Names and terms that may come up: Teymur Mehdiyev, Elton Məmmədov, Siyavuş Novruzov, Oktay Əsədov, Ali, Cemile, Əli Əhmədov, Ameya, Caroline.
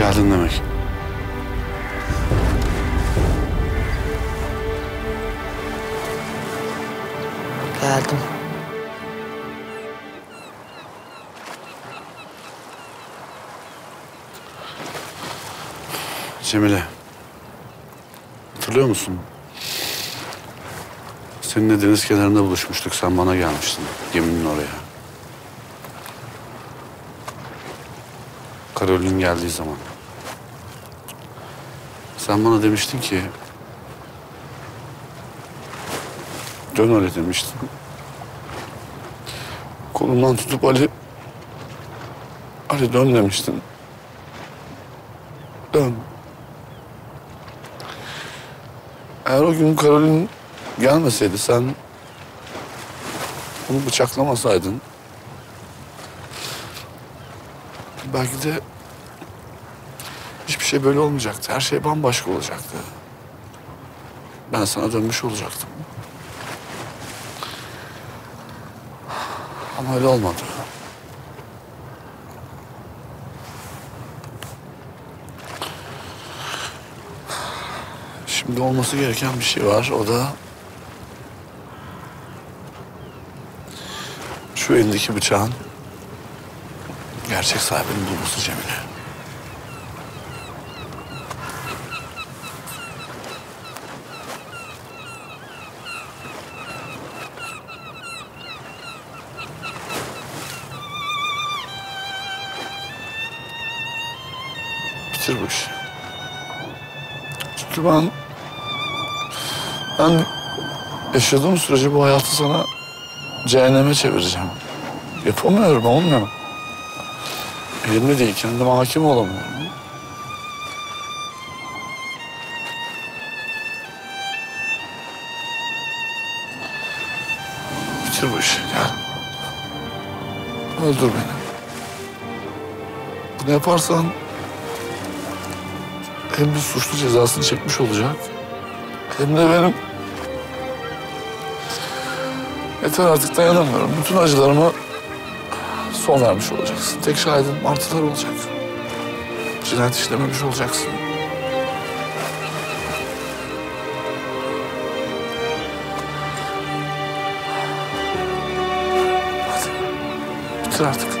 Geldin demek. Geldim. Cemile. Hatırlıyor musun? Seninle deniz kenarında buluşmuştuk. Sen bana gelmiştin. Geminin oraya. Caroline geldiği zaman. Sen bana demiştin ki... Dön Ali demiştin. Kolumdan tutup Ali dön demiştin. Dön. Eğer o gün Caroline gelmeseydi sen... onu bıçaklamasaydın... belki de... hiçbir şey böyle olmayacaktı. Her şey bambaşka olacaktı. Ben sana dönmüş olacaktım. Ama öyle olmadı. Şimdi olması gereken bir şey var. O da... şu elindeki bıçağın... gerçek sahibinin bulması Cemile. Bu işi. Çünkü ben yaşadığım sürece bu hayatı sana cehenneme çevireceğim. Yapamıyorum, olmuyor. Elimde değil, kendime hakim olamıyorum. Bitir bu işi, gel. Öldür beni. Bunu yaparsan... hem bir suçlu cezasını çekmiş olacak, hem de benim... yeter artık, dayanamıyorum. Bütün acılarıma son vermiş olacaksın. Tek şahidim martılar olacak. Cinayet işlememiş olacaksın. Hadi, bitir artık.